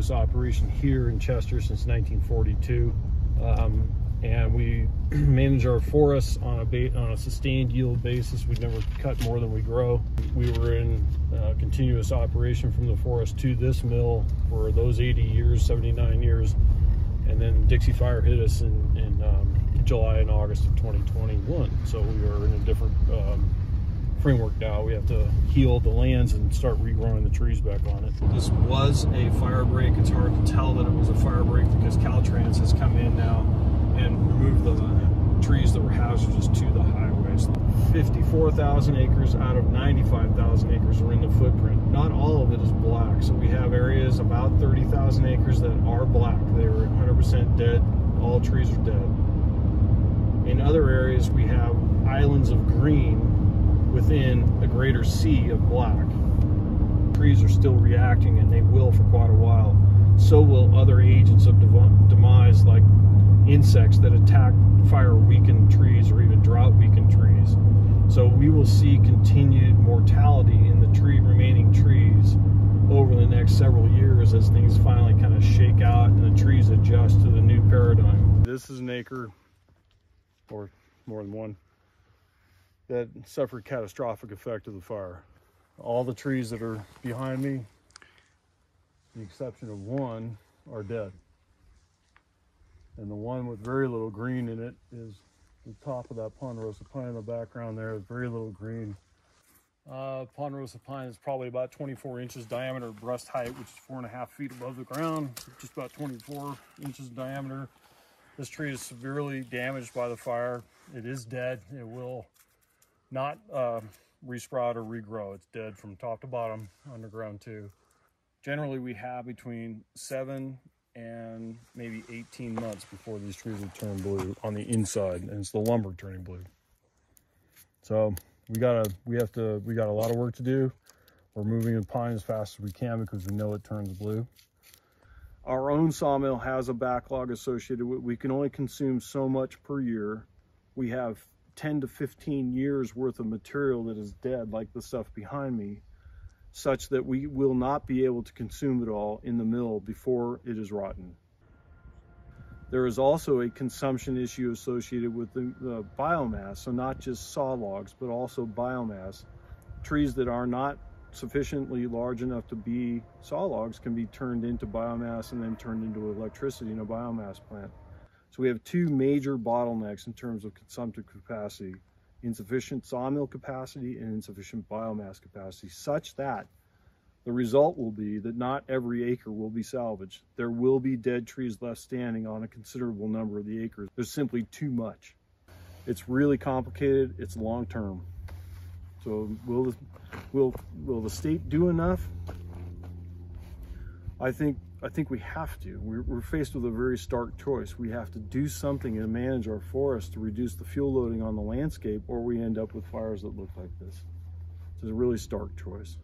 continuous operation here in Chester since 1942. And we manage our forests on a sustained yield basis. We never cut more than we grow. We were in continuous operation from the forest to this mill for those 80 years, 79 years. And then Dixie Fire hit us in July and August of 2021. So we are in a different framework now. We have to heal the lands and start regrowing the trees back on it. This was a fire break. It's hard to tell that it was a fire break because Caltrans has come in now and removed the trees that were hazardous to the highways. 54,000 acres out of 95,000 acres are in the footprint. Not all of it is black, so we have areas about 30,000 acres that are black. They were 100% dead. All trees are dead. In other areas, we have islands of green within a greater sea of black. Trees are still reacting, and they will for quite a while. So will other agents of demise, like insects that attack fire-weakened trees or even drought-weakened trees. So we will see continued mortality in the remaining trees over the next several years as things finally kind of shake out and the trees adjust to the new paradigm. This is an acre, or more than one, that suffered catastrophic effect of the fire. All the trees that are behind me, the exception of one, are dead. And the one with very little green in it is the top of that ponderosa pine in the background there, is very little green. Ponderosa pine is probably about 24 inches diameter breast height, which is 4.5 feet above the ground, just about 24 inches in diameter. This tree is severely damaged by the fire. It is dead. It will not resprout or regrow. It's dead from top to bottom, underground too. Generally, we have between 7 and maybe 18 months before these trees will turn blue on the inside, and it's the lumber turning blue. So we got a lot of work to do. We're moving the pine as fast as we can because we know it turns blue. Our own sawmill has a backlog associated with it. We can only consume so much per year. We have 10 to 15 years worth of material that is dead, like the stuff behind me, such that we will not be able to consume it all in the mill before it is rotten. There is also a consumption issue associated with the biomass, so not just saw logs, but also biomass. Trees that are not sufficiently large enough to be saw logs can be turned into biomass and then turned into electricity in a biomass plant. So we have two major bottlenecks in terms of consumptive capacity: insufficient sawmill capacity and insufficient biomass capacity, such that the result will be that not every acre will be salvaged. There will be dead trees left standing on a considerable number of the acres. There's simply too much. It's really complicated. It's long term. So will the state do enough? I think we have to. We're faced with a very stark choice. We have to do something and manage our forests to reduce the fuel loading on the landscape, or we end up with fires that look like this. It's a really stark choice.